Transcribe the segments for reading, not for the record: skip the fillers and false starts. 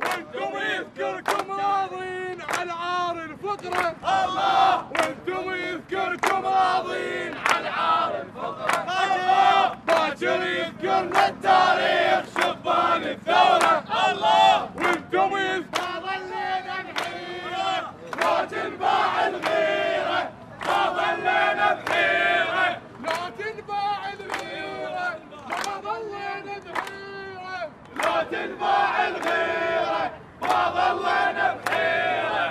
وانتم يذكركم راضين على عار الفقرة الله يذكرنا التاريخ شبان الثورة الله وانتم ما ظلينا بحيرة لا تنباع الغيرة ما ظلينا بحيرة لا تنباع الغيرة ما ظلينا بحيرة لا تنباع الغيرة ما ظلينا بحيرة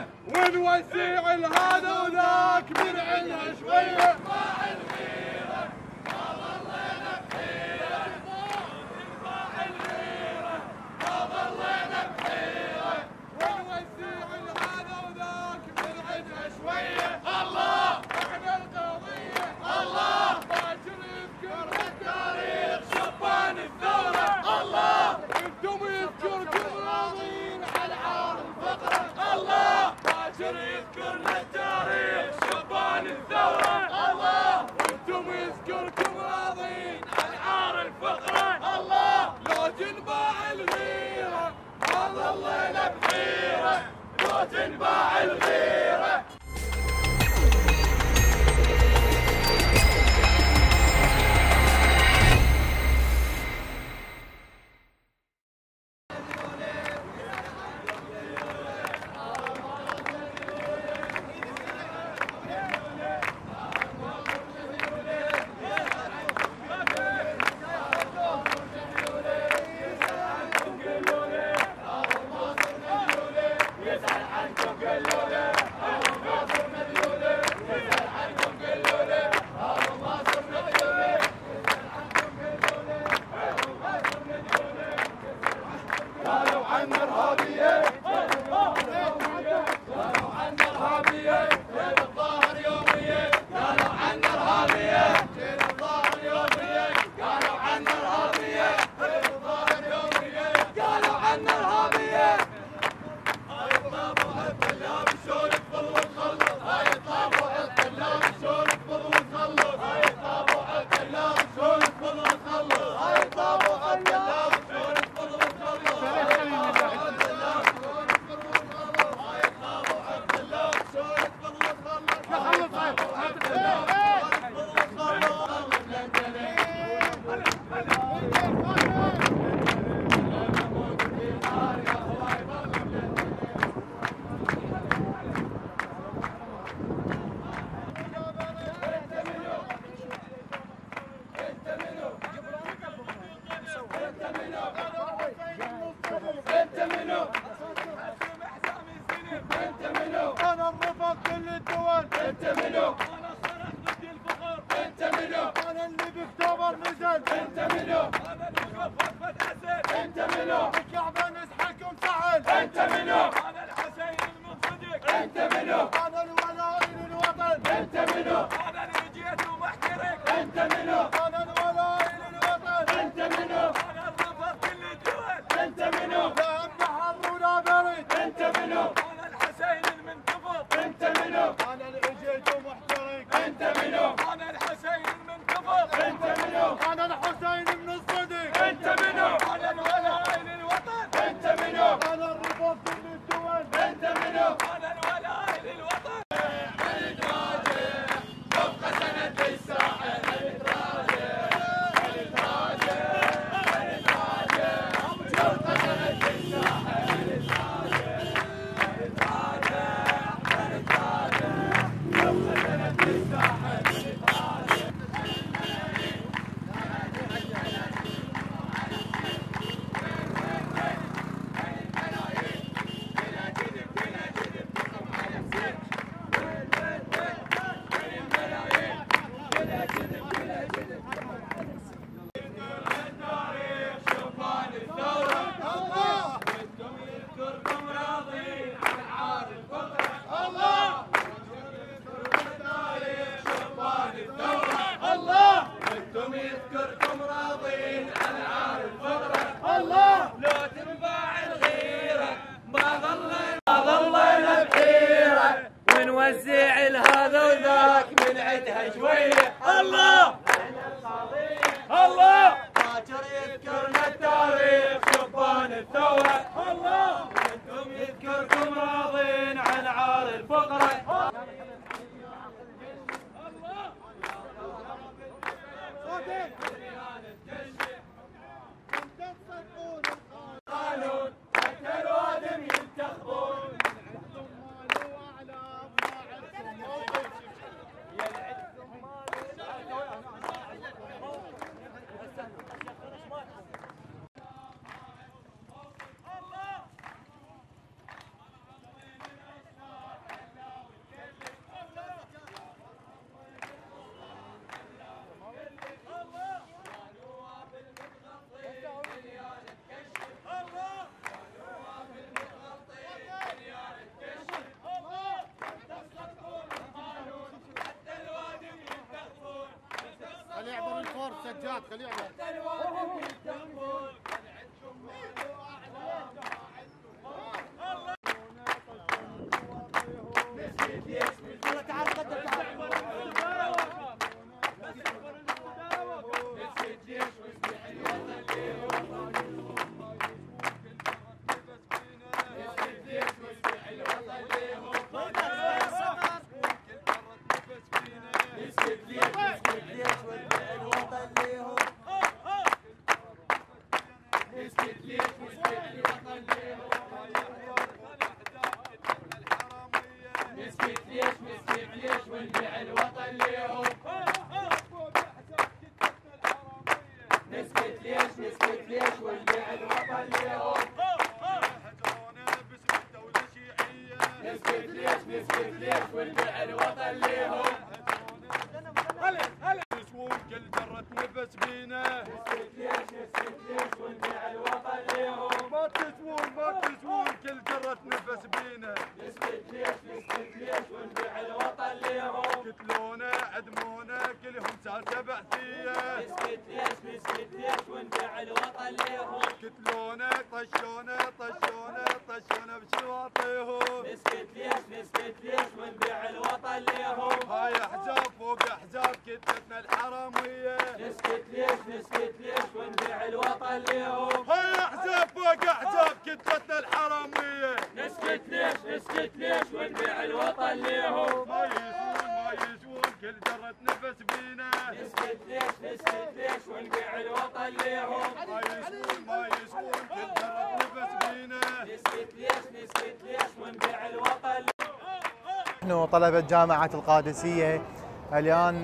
ونوزع الهذا وذاك من عندها شوية يذكرنا التاريخ شبان الثورة الله وانتم يذكركم راضين عن عار الفقرة الله لو تنباع الغيرة ما ظلينا بحيرة لو تنباع الغيرة جاد خليه طلبة جامعة القادسية الآن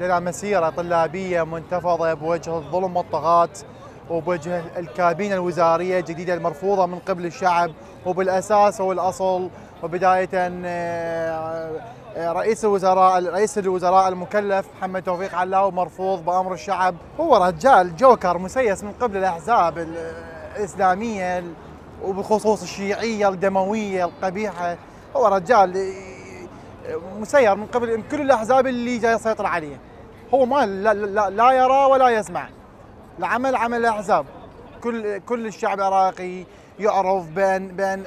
لنا مسيرة طلابية منتفضة بوجه الظلم والطغاة وبوجه الكابينة الوزارية الجديدة المرفوضة من قبل الشعب وبالأساس والأصل، وبداية رئيس الوزراء المكلف محمد توفيق علاوي مرفوض بأمر الشعب، هو رجال جوكر مسيس من قبل الأحزاب الإسلامية وبالخصوص الشيعية الدموية القبيحة، هو رجال مسير من قبل كل الاحزاب اللي جاي يسيطر عليه، هو ما لا يرى ولا يسمع. العمل عمل الاحزاب، كل الشعب العراقي يعرف بان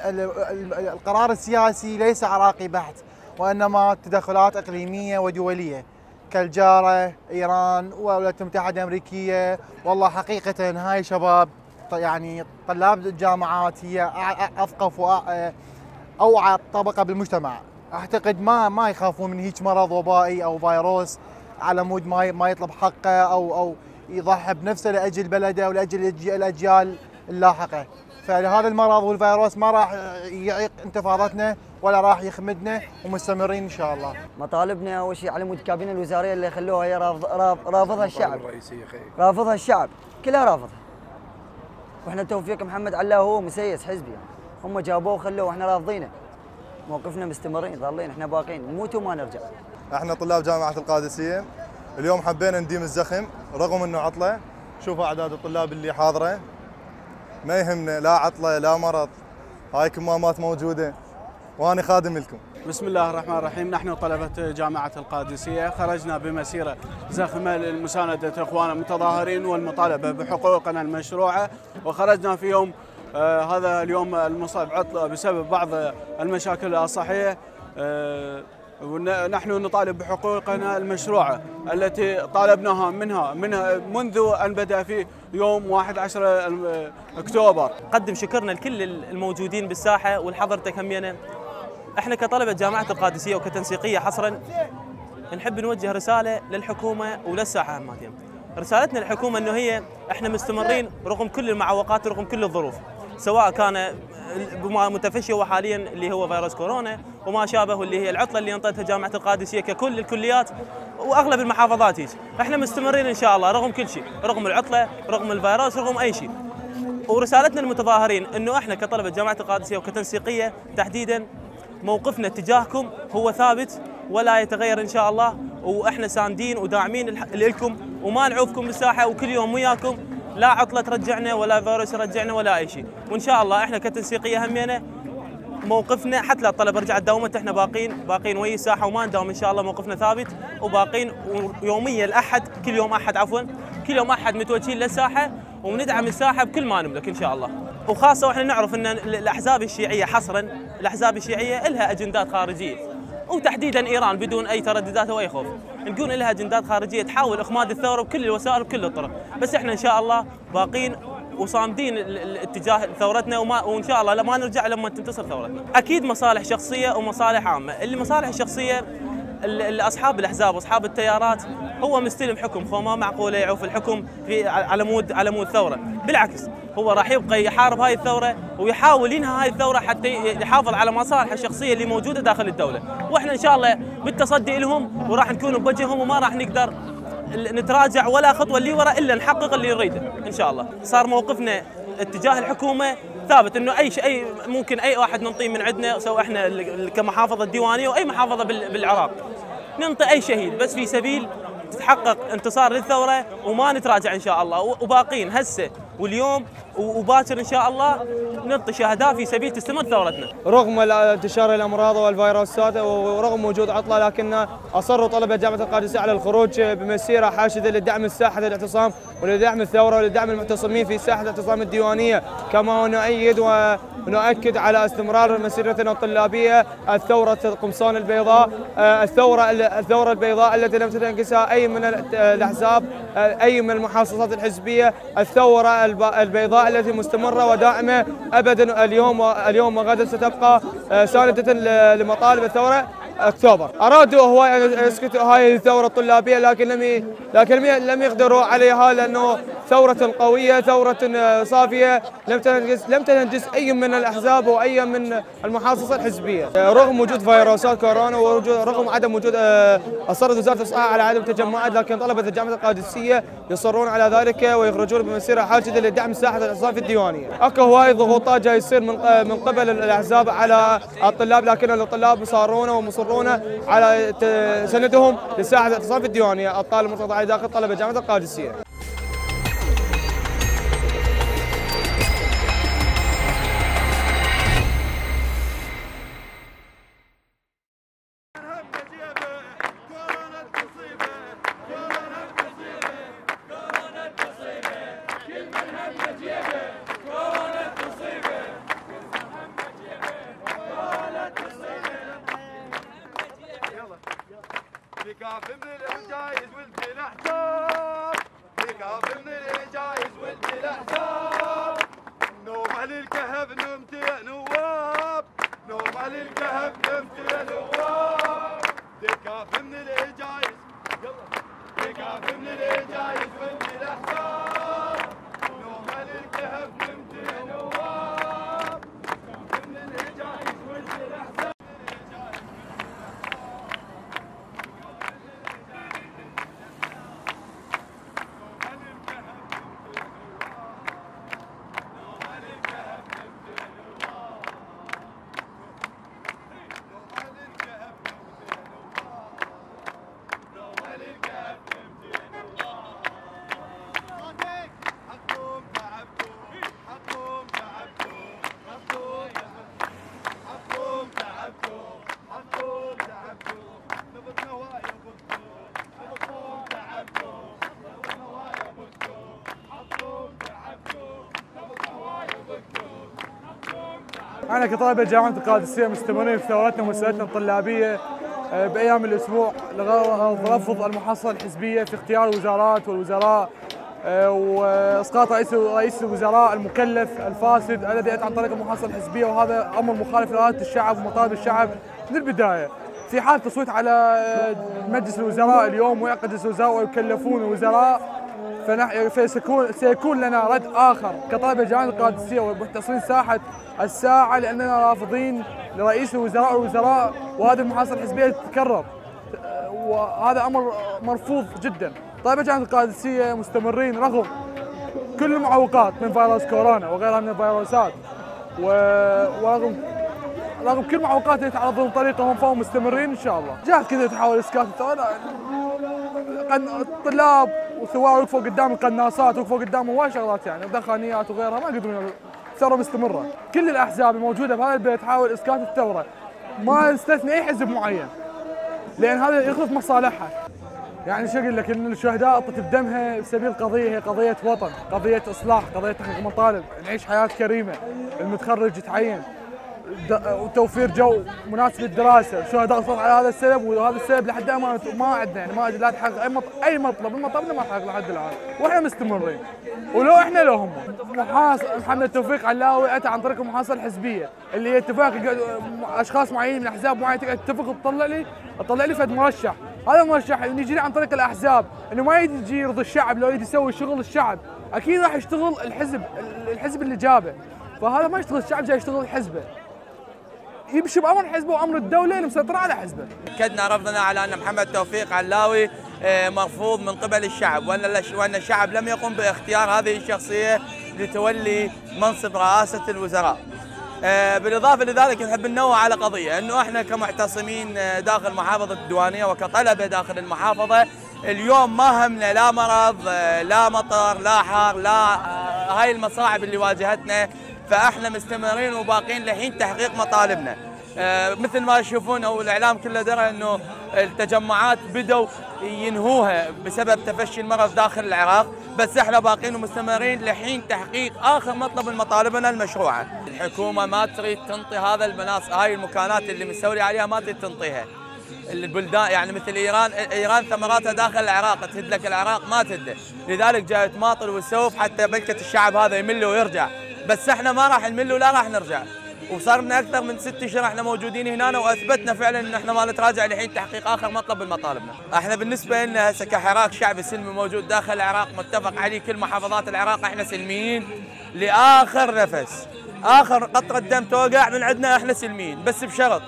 القرار السياسي ليس عراقي بحت، وانما تدخلات اقليميه ودوليه كالجاره ايران والولايات المتحده الامريكيه. والله حقيقه هاي شباب يعني طلاب الجامعات هي اثقف واوعى طبقه بالمجتمع، اعتقد ما يخافون من هيك مرض وبائي او فيروس على مود ما يطلب حقه او يضحي بنفسه لاجل بلده ولاجل الاجيال اللاحقه. فهذا المرض والفيروس ما راح يعيق انتفاضتنا ولا راح يخمدنا، ومستمرين ان شاء الله. مطالبنا اول شيء على مود الكابينه الوزاريه اللي خلوها هي رافضها الشعب، رافضها الشعب كلها رافضها، واحنا توفيق محمد علاوي هو مسيس حزبي يعني. هم جابوه وخلوه واحنا رافضينه، موقفنا مستمرين ظالين، احنا باقين نموت وما نرجع. احنا طلاب جامعة القادسية اليوم حبينا نديم الزخم رغم انه عطلة. شوفوا اعداد الطلاب اللي حاضرة، ما يهمنا لا عطلة لا مرض، هاي كمامات موجودة وانا خادم لكم. بسم الله الرحمن الرحيم. نحن طلبة جامعة القادسية خرجنا بمسيرة زخمة لمساندة اخواننا المتظاهرين والمطالبة بحقوقنا المشروعة، وخرجنا في يوم هذا اليوم المصاب عطلة بسبب بعض المشاكل الصحية. نحن نطالب بحقوقنا المشروعة التي طالبناها منها منذ أن بدأ في يوم 11 أكتوبر. نقدم شكرنا لكل الموجودين بالساحة ولحضرتك همينا. احنا كطلبة جامعة القادسية وكتنسيقية حصرا نحب نوجه رسالة للحكومة وللساحة هماتين. رسالتنا للحكومة انه هي احنا مستمرين رغم كل المعوقات رغم كل الظروف، سواء كان بما متفشي وحاليا اللي هو فيروس كورونا وما شابه، اللي هي العطله اللي انطتها جامعه القادسيه ككل الكليات واغلب المحافظات هيك. احنا مستمرين ان شاء الله رغم كل شيء، رغم العطله رغم الفيروس رغم اي شيء. ورسالتنا للمتظاهرين انه احنا كطلبه جامعه القادسيه وكتنسيقيه تحديدا موقفنا تجاهكم هو ثابت ولا يتغير ان شاء الله، واحنا ساندين وداعمين لكم وما نعوفكم بالساحه وكل يوم وياكم، لا عطله ترجعنا ولا فيروس يرجعنا ولا اي شيء. وان شاء الله احنا كتنسيقيه همينا موقفنا حتى لو الطلبه رجعت داومت احنا باقين ويا الساحه وما نداوم ان شاء الله، موقفنا ثابت وباقين يوميا الاحد، كل يوم احد عفوا، كل يوم احد متوجهين للساحه وندعم الساحه بكل ما نملك ان شاء الله. وخاصه واحنا نعرف ان الاحزاب الشيعيه حصرا الاحزاب الشيعيه لها اجندات خارجيه، وتحديدا ايران بدون اي ترددات او اي خوف، نقول لها اجندات خارجيه تحاول اخماد الثوره بكل الوسائل وبكل الطرق، بس احنا ان شاء الله باقين وصامدين اتجاه ثورتنا وان شاء الله ما نرجع لما تنتصر ثورتنا. اكيد مصالح شخصيه ومصالح عامه، المصالح الشخصيه اصحاب الاحزاب واصحاب التيارات هو مستلم حكم، ما معقوله يعوف الحكم في على مود ثوره، بالعكس هو راح يبقى يحارب هاي الثوره ويحاول ينهى هاي الثوره حتى يحافظ على مصالحه الشخصيه اللي موجوده داخل الدوله، واحنا ان شاء الله بالتصدي لهم وراح نكون بوجههم وما راح نقدر نتراجع ولا خطوه اللي ورا الا نحقق اللي نريده ان شاء الله. صار موقفنا اتجاه الحكومه ثابت، انه اي ممكن اي واحد ننطيه من عندنا، سواء احنا كمحافظه الديوانيه واي محافظه بالعراق ننطي اي شهيد، بس في سبيل تتحقق انتصار للثوره وما نتراجع ان شاء الله، وباقين هسه واليوم وباكر ان شاء الله ننطي شهداء في سبيل تستمر ثورتنا. رغم انتشار الامراض والفيروسات ورغم وجود عطله، لكن اصر طلبه جامعه القادسيه على الخروج بمسيره حاشده لدعم الساحه الاعتصام ولدعم الثوره ولدعم المعتصمين في ساحه اعتصام الديوانيه، كما نؤيد ونؤكد على استمرار مسيرتنا الطلابيه الثوره القمصان البيضاء، الثوره البيضاء التي لم تنكسها اي من الاحزاب اي من المحاصصات الحزبيه، الثوره البيضاء التي مستمرة ودائمة أبدا، اليوم وغدا ستبقى ساندة لمطالب الثورة أكتوبر. أرادوا هواي أن يسكتوا هاي الثورة الطلابية، لكن لم يقدروا عليها، لأنه ثورة قوية ثورة صافية لم تنجز أي من الأحزاب وأي من المحاصصة الحزبية. رغم وجود فيروسات كورونا ورغم عدم وجود، أصرت وزارة الصحة على عدم التجمعات، لكن طلبة جامعة القادسية يصرون على ذلك ويخرجون بمسيرة حاشدة لدعم ساحة الاعتصام الديوانية. اكو هواي ضغوطات جاي يصير من قبل الأحزاب على الطلاب، لكن الطلاب صارون ومصرون على سندهم لساحة الاعتصام الديوانية. الطالب مرتضى علي داخل طلبة جامعة القادسية. أنا كطالب جامعة القادسية مستمرين في ثورتنا ومسيرتنا الطلابية بأيام الأسبوع لغرض رفض المحاصصة الحزبية في اختيار الوزارات والوزراء، وإسقاط رئيس الوزراء المكلف الفاسد الذي أتى عن طريق المحاصصة الحزبية، وهذا أمر مخالف لإرادة الشعب ومطالب الشعب من البداية. في حال تصويت على مجلس الوزراء اليوم ويعقد مجلس الوزراء ويكلفون الوزراء، سيكون لنا رد آخر كطلبة جامعة القادسية ومحتصرين ساحة الساعة، لأننا رافضين لرئيس الوزراء والوزراء، وهذه المحاصصة الحزبية تتكرر وهذا أمر مرفوض جدا. طلبة جامعة القادسية مستمرين رغم كل المعوقات من فيروس كورونا وغيرها من الفيروسات، ورغم كل المعوقات اللي تعرضون طريقهم فهم مستمرين إن شاء الله. جهة كذا تحاول إسكات الطلاب، وثوار وقفوا قدام القناصات، وقفوا قدام هواي شغلات يعني ودخانيات وغيرها، ما قدروا ثورة مستمرة، كل الأحزاب الموجودة بهذا البلد تحاول إسقاط الثورة، ما نستثني أي حزب معين، لأن هذا يخلف مصالحها. يعني شو أقول لك، إن الشهداء أعطت بدمها بسبيل قضية، هي قضية وطن، قضية إصلاح، قضية تحقيق مطالب، نعيش حياة كريمة، المتخرج يتعين، وتوفير جو مناسب للدراسة. الشهداء صاروا على هذا السبب، وهذا السبب لحد الآن ما عندنا، يعني ما لا تحقق أي مطلب، مطلبنا ما تحقق لحد الآن، وإحنا مستمرين، ولو إحنا لو هم. محمد توفيق علاوي أتى عن طريق المحاصصة الحزبية، اللي هي اتفاق أشخاص معينين من أحزاب معينة تقعد تتفق تطلع لي فد مرشح، هذا المرشح يجي عن طريق الأحزاب، إنه ما يجي يرضي الشعب، لو يجي يسوي شغل الشعب، أكيد راح يشتغل الحزب اللي جابه، فهذا ما يشتغل الشعب، جاي يشتغل حزبه. يمشي بأمر حزبه وأمر الدولة اللي مسيطرة على حزبه. أكدنا رفضنا على أن محمد توفيق علاوي مرفوض من قبل الشعب، وأن الشعب لم يقم باختيار هذه الشخصية لتولي منصب رئاسة الوزراء. بالإضافة لذلك نحب ننوه على قضية، أنه إحنا كمعتصمين داخل محافظة الديوانية وكطلبة داخل المحافظة، اليوم ما همنا لا مرض لا مطر لا حر لا هاي المصاعب اللي واجهتنا، فاحنا مستمرين وباقين لحين تحقيق مطالبنا. مثل ما تشوفون او الاعلام كله درى انه التجمعات بدوا ينهوها بسبب تفشي المرض داخل العراق، بس احنا باقين ومستمرين لحين تحقيق اخر مطلب من مطالبنا المشروعه. الحكومه ما تريد تنطي هذا المناصب، هاي المكانات اللي مستولي عليها ما تريد تنطيها. البلدان يعني مثل ايران ثمراتها داخل العراق، تهدلك العراق ما تهده، لذلك جاء تماطل وسوف حتى ملكه الشعب هذا يمل ويرجع، بس احنا ما راح نمل ولا راح نرجع، وصار لنا اكثر من 6 اشهر احنا موجودين هنا، واثبتنا فعلا ان احنا ما نتراجع لحين تحقيق اخر مطلب من مطالبنا. احنا بالنسبه لنا هسه كحراك شعبي سلمي موجود داخل العراق، متفق عليه كل محافظات العراق، احنا سلميين لاخر نفس، اخر قطره دم توقع من عندنا احنا سلميين، بس بشرط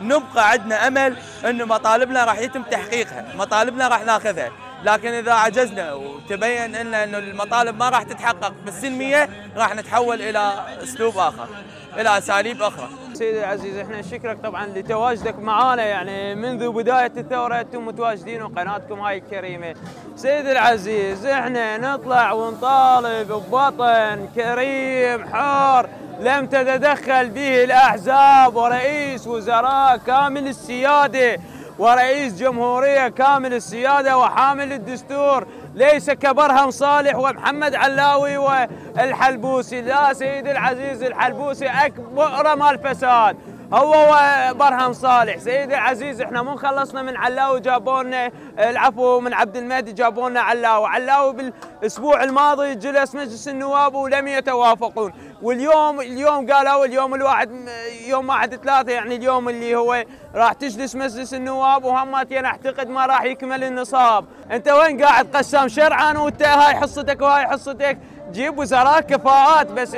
نبقى عندنا امل انه مطالبنا راح يتم تحقيقها، مطالبنا راح ناخذها، لكن اذا عجزنا وتبين لنا انه المطالب ما راح تتحقق بالسلميه، راح نتحول الى اسلوب اخر، الى اساليب اخرى. سيدي العزيز، احنا نشكرك طبعا لتواجدك معانا، يعني منذ بدايه الثوره انتم متواجدين وقناتكم هاي الكريمه. سيدي العزيز، احنا نطلع ونطالب بوطن كريم حار لم تتدخل به الاحزاب، ورئيس وزراء كامل السياده، ورئيس جمهورية كامل السيادة وحامل الدستور، ليس كبرهم صالح ومحمد علاوي والحلبوسي. لا سيدي العزيز، الحلبوسي أكبر مال الفساد هو وبرهم صالح. سيدي العزيز، احنا مو خلصنا من علاوي، جابونا العفو من عبد المهدي، جابونا علاوي بالاسبوع الماضي جلس مجلس النواب ولم يتوافقون، واليوم قالوا اليوم الواحد يوم 1/3 يعني اليوم اللي هو راح تجلس مجلس النواب، وهماتين اعتقد ما راح يكمل النصاب. انت وين قاعد قسام شرعا، وانت هاي حصتك وهاي حصتك، جيب وزراء كفاءات، بس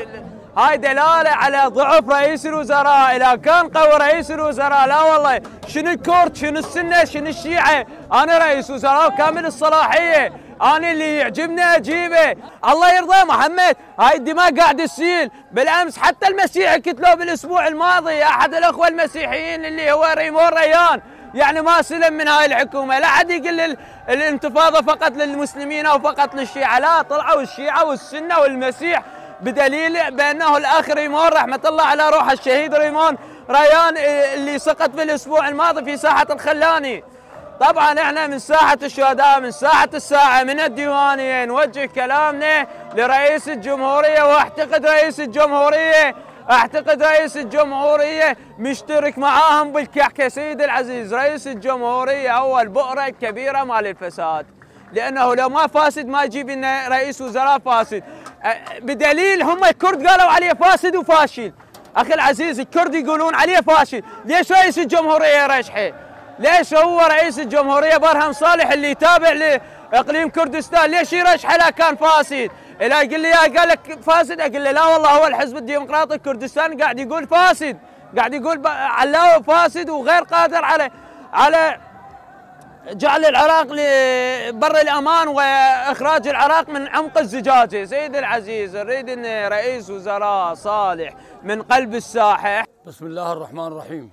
هاي دلالة على ضعف رئيس الوزراء. إذا كان قوي رئيس الوزراء، لا والله شنو الكرد شنو السنة شنو الشيعة، أنا رئيس وزراء كامل الصلاحية، أنا اللي يعجبني أجيبه. الله يرضى محمد، هاي الدماء قاعد تسيل. بالأمس حتى المسيحي كتلوه بالأسبوع الماضي، أحد الأخوة المسيحيين اللي هو ريمون ريان، يعني ما سلم من هاي الحكومة. لا عاد يقول الانتفاضة فقط للمسلمين أو فقط للشيعة، لا، طلعوا الشيعة والسنة والمسيح، بدليل بأنه الأخ ريمون رحمة الله على روحه، الشهيد ريمون ريان اللي سقط في الأسبوع الماضي في ساحة الخلاني. طبعا احنا من ساحة الشهداء، من ساحة الساعة، من الديوانية، نوجه كلامنا لرئيس الجمهورية، واعتقد رئيس الجمهورية مشترك معاهم بالكحكة. سيد العزيز، رئيس الجمهورية هو البؤرة الكبيرة مال الفساد، لأنه لو ما فاسد ما يجيب لنا رئيس وزراء فاسد، بدليل هم الكرد قالوا عليه فاسد وفاشل. أخي العزيز، الكرد يقولون عليه فاشل، ليش رئيس الجمهورية رشحه؟ ليش هو رئيس الجمهورية برهم صالح اللي يتابع لإقليم كردستان، ليش يرشحه؟ لا كان فاسد. إلا يقول لي قال لك فاسد، أقول له لا والله هو الحزب الديمقراطي الكردستاني قاعد يقول فاسد، قاعد يقول علاوي فاسد وغير قادر على جعل العراق بر الأمان وإخراج العراق من عمق الزجاجة. سيد العزيز، نريد أن رئيس وزراء صالح من قلب الساحة. بسم الله الرحمن الرحيم،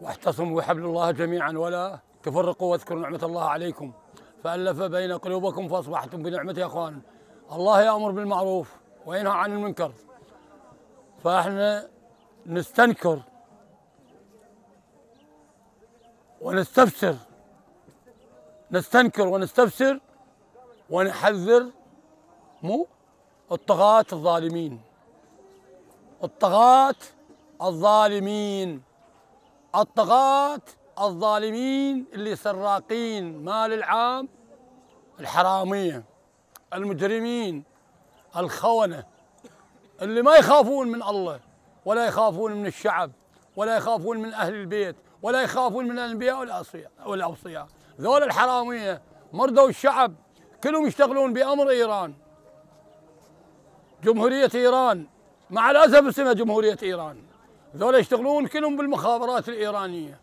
واعتصموا بحبل الله جميعا ولا تفرقوا، واذكروا نعمة الله عليكم فألف بين قلوبكم فأصبحتم بنعمته أخوانا. الله يأمر بالمعروف وينهى عن المنكر. فاحنا نستنكر ونستفسر، نستنكر ونستفسر ونحذر الطغاة الظالمين، الطغاة الظالمين، الطغاة الظالمين اللي سراقين مال العام، الحرامية، المجرمين، الخونة، اللي ما يخافون من الله ولا يخافون من الشعب ولا يخافون من أهل البيت ولا يخافون من الأنبياء والأوصياء. ذول الحرامية مرضوا الشعب، كلهم يشتغلون بأمر إيران، جمهورية إيران، مع الأسف اسمها جمهورية إيران. ذول يشتغلون كلهم بالمخابرات الإيرانية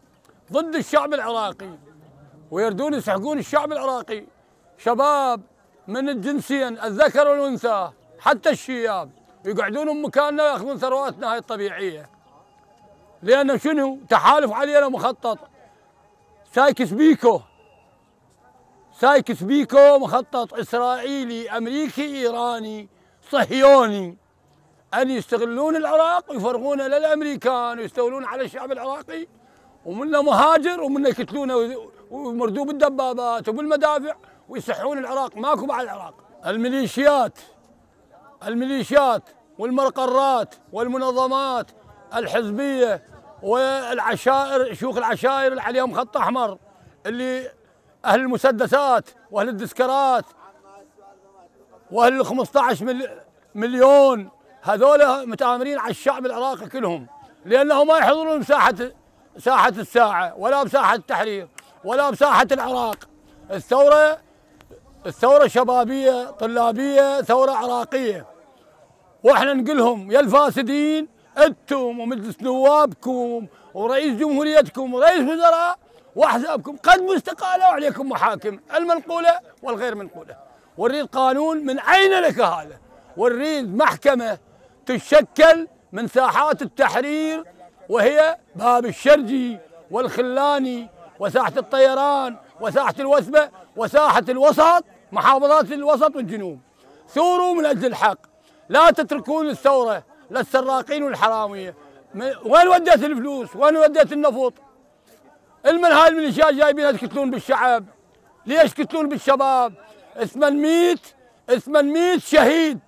ضد الشعب العراقي، ويردون يسحقون الشعب العراقي، شباب من الجنسين الذكر والأنثى حتى الشياب، يقعدون بمكاننا ويأخذون ثرواتنا هاي الطبيعية، لأنه شنو؟ تحالف علينا مخطط، سايكس بيكو، سايكس بيكو، مخطط إسرائيلي أمريكي إيراني صهيوني، أن يستغلون العراق ويفرغونه للأمريكان ويستولون على الشعب العراقي، ومنه مهاجر ومنه يقتلونه ويمردوه بالدبابات وبالمدافع ويصحون العراق، ماكو بعد العراق. الميليشيات، الميليشيات والمرقرات والمنظمات الحزبية والعشائر، شيوخ العشائر اللي عليهم خط أحمر، اللي أهل المسدسات وأهل الدسكرات وأهل ال 15 مليون، هذول متآمرين على الشعب العراقي كلهم، لأنهم ما يحضرون ساحة الساعة ولا بساحة التحرير ولا بساحة العراق. الثورة شبابية طلابية، ثورة عراقية، واحنا نقولهم يا الفاسدين انتم ومجلس نوابكم ورئيس جمهوريتكم ورئيس وزراء واحزابكم قدموا استقالة وعليكم محاكم، المنقولة والغير منقولة، ونريد قانون من عين لك هذا، ونريد محكمة تتشكل من ساحات التحرير وهي باب الشرجي والخلاني وساحة الطيران وساحة الوثبة وساحة الوسط، محافظات الوسط والجنوب. ثوروا من أجل الحق، لا تتركون الثورة للسراقين والحرامية. وين وديت الفلوس؟ وين وديت النفط؟ المن هاي الميليشيات جايبينها تقتلون بالشعب، ليش تقتلون بالشباب؟ 800 شهيد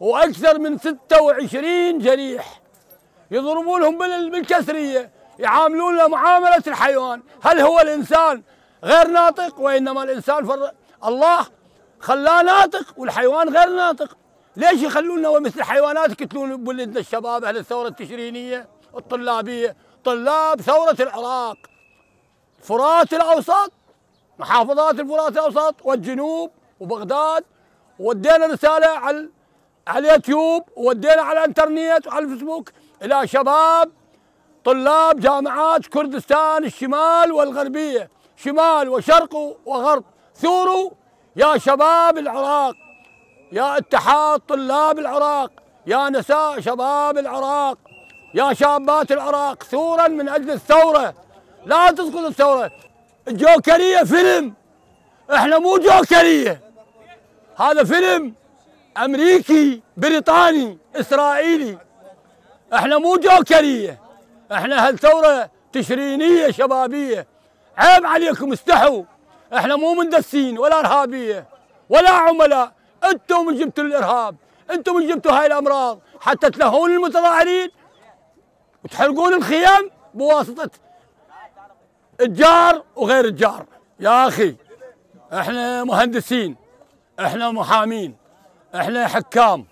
وأكثر من 26 جريح، يضربونهم بالكسرية، يعاملون معاملة الحيوان. هل هو الإنسان غير ناطق؟ وإنما الإنسان الله خلاه ناطق والحيوان غير ناطق. ليش يخلونا مثل الحيوانات يقتلون ولدنا الشباب أهل الثورة التشرينية الطلابية، طلاب ثورة العراق، الفرات الأوسط، محافظات الفرات الأوسط والجنوب وبغداد. ودينا رسالة على اليوتيوب، ودينا على الانترنت وعلى الفيسبوك إلى شباب طلاب جامعات كردستان الشمال والغربية، شمال وشرق وغرب، ثوروا يا شباب العراق، يا اتحاد طلاب العراق، يا نساء شباب العراق، يا شابات العراق، ثورا من أجل الثورة، لا تسقط الثورة. الجوكرية فيلم، احنا مو جوكرية، هذا فيلم أمريكي بريطاني إسرائيلي، احنا مو جوكرية، احنا هالثورة تشرينية شبابية. عيب عليكم، استحوا، احنا مو مندسين ولا إرهابية ولا عملاء، انتم اللي جبتوا الإرهاب، انتم اللي جبتوا هاي الأمراض حتى تلهون المتظاهرين وتحرقون الخيام بواسطة الجار وغير الجار. يا أخي احنا مهندسين، احنا محامين، احنا حكام،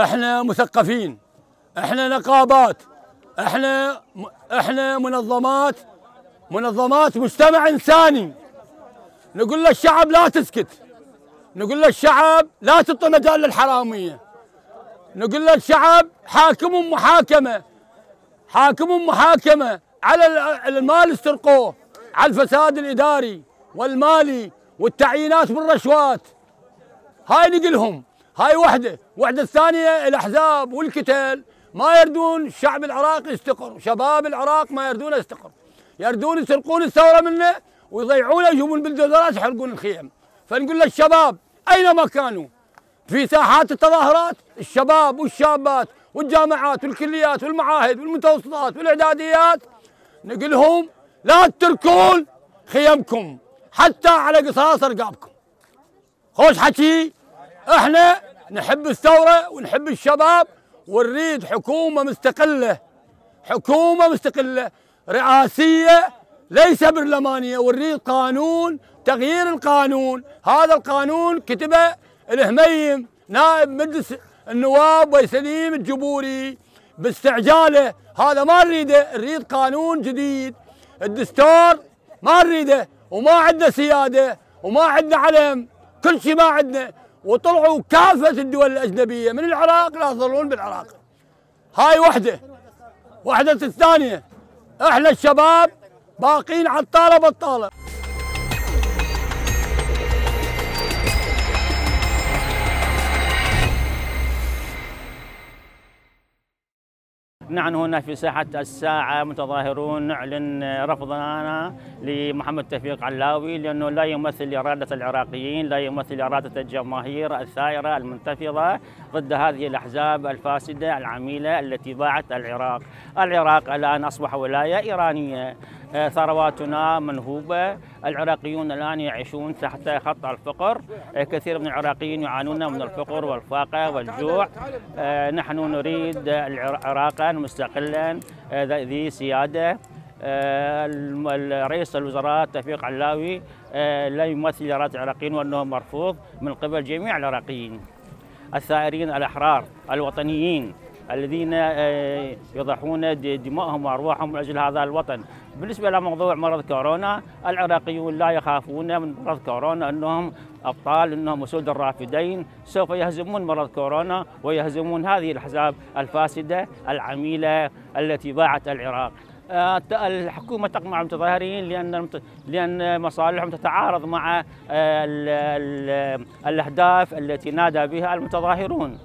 احنا مثقفين، احنا نقابات، احنا منظمات مجتمع انساني. نقول للشعب لا تسكت، نقول للشعب لا تعطي مجال للحراميه، نقول للشعب حاكمهم محاكمه، حاكمهم محاكمه على المال استرقوه، على الفساد الاداري والمالي والتعيينات بالرشوات. هاي نقلهم، هاي وحده. الثانيه الاحزاب والكتل ما يردون الشعب العراقي يستقر، شباب العراق ما يردون يستقر، يردون يسرقون الثوره منه ويضيعونه، يجيبون بالدولارات يحرقون الخيام. فنقول للشباب اينما كانوا في ساحات التظاهرات الشباب والشابات والجامعات والكليات والمعاهد والمتوسطات والاعداديات، نقلهم لا تتركون خيمكم حتى على قصاص رقابكم. خوش حكي، احنا نحب الثورة ونحب الشباب ونريد حكومة مستقلة، حكومة مستقلة رئاسية ليس برلمانية، ونريد قانون، تغيير القانون. هذا القانون كتبه الهميم نائب مجلس النواب ويسليم الجبوري باستعجاله، هذا ما نريده، نريد قانون جديد. الدستور ما نريده، وما عندنا سيادة وما عندنا علم، كل شيء ما عندنا. وطلعوا كافة الدول الأجنبية من العراق لا يظلون بالعراق. هاي وحدة الثانية، احنا الشباب باقين على الطالة بالطالة. نحن هنا في ساحة الساعة متظاهرون نعلن رفضنا لمحمد توفيق علاوي، لأنه لا يمثل إرادة العراقيين، لا يمثل إرادة الجماهير الثائرة المنتفضة ضد هذه الأحزاب الفاسدة العميلة التي ضاعت العراق. العراق الآن أصبح ولاية إيرانية، ثرواتنا منهوبة، العراقيون الآن يعيشون تحت خط الفقر، كثير من العراقيين يعانون من الفقر والفاقة والجوع. نحن نريد عراقا مستقلا ذي سيادة. رئيس الوزراء توفيق علاوي لا يمثل إرادة العراقيين، وأنه مرفوض من قبل جميع العراقيين الثائرين الأحرار الوطنيين الذين يضحون دمائهم وأرواحهم من أجل هذا الوطن. بالنسبة لموضوع مرض كورونا، العراقيون لا يخافون من مرض كورونا، أنهم أبطال، أنهم أسود الرافدين، سوف يهزمون مرض كورونا ويهزمون هذه الأحزاب الفاسدة العميلة التي ضاعت العراق. الحكومة تقمع المتظاهرين لأن مصالحهم تتعارض مع الأهداف التي نادى بها المتظاهرون،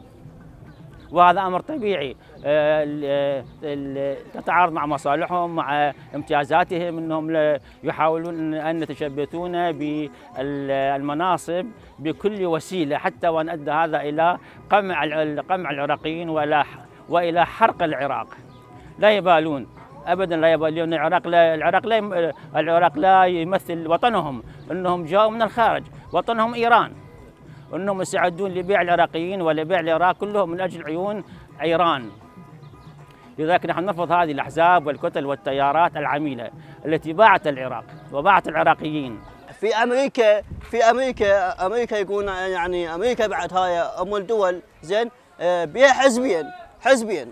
وهذا أمر طبيعي. تتعارض مع مصالحهم، مع امتيازاتهم، أنهم يحاولون أن يتشبثون بالمناصب بكل وسيلة، حتى وأن أدى هذا إلى قمع العراقيين وإلى حرق العراق. لا يبالون أبداً، لا يبالون. العراق لا يمثل وطنهم، أنهم جاءوا من الخارج، وطنهم إيران، أنهم مستعدون لبيع العراقيين ولبيع العراق كلهم من أجل عيون إيران. لذلك نحن نرفض هذه الأحزاب والكتل والتيارات العميلة التي باعت العراق وباعت العراقيين. في أمريكا يقولون، يعني أمريكا بعد هاي أم الدول، زين بيها حزبين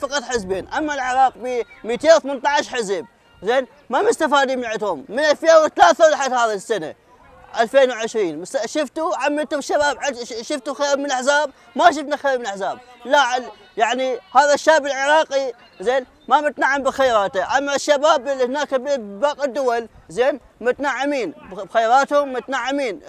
فقط حزبين. أما العراق ب 218 حزب، زين ما مستفادين من عندهم من 2003 لحد هذا السنة 2020. شفتوا عمي انتم شباب، شفتوا خير من احزاب؟ ما شفنا خير من احزاب. لا يعني هذا الشاب العراقي زين ما متنعم بخيراته، اما الشباب اللي هناك بباقي الدول زين متنعمين بخيراتهم، متنعمين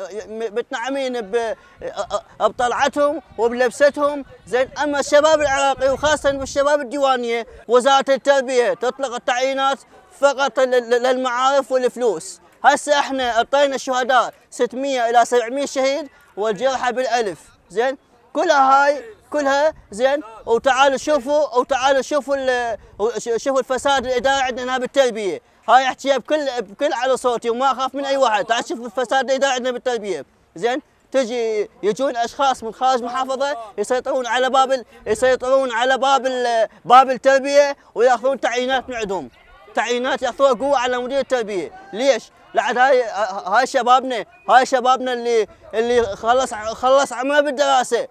بطلعتهم وبلبستهم زين. اما الشباب العراقي وخاصه بالشباب الديوانيه، وزاره التربيه تطلق التعيينات فقط للمعارف والفلوس. هسه احنا اعطينا الشهداء 600 الى 700 شهيد والجرحى بالالف، زين كلها هاي زين. وتعالوا شوفوا شوفوا الفساد الاداري عندنا هنا بالتربيه. هاي احكيها بكل على صوتي وما اخاف من اي واحد. تعال شوف الفساد الاداري عندنا بالتربيه، زين تجي يجون اشخاص من خارج محافظه يسيطرون على باب التربيه وياخذون تعيينات من عندهم، تعيينات يعطوها قوه على مدير التربيه. ليش؟ لعد هاي شبابنا، اللي خلص عمره بالدراسه.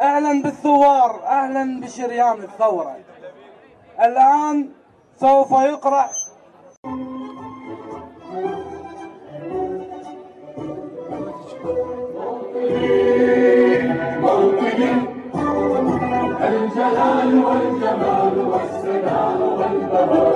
أهلا بالثوار، أهلا بشريان الثورة. الآن سوف يقرأ موطني الجلال والجمال والسلام والبهاء.